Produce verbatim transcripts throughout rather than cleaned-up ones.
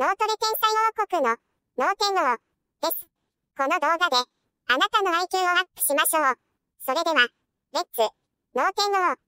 脳トレ天才王国の脳天王です。この動画であなたの アイキュー をアップしましょう。それでは、レッツ脳天王。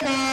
Bye.